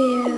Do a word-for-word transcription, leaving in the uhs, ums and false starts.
Yeah.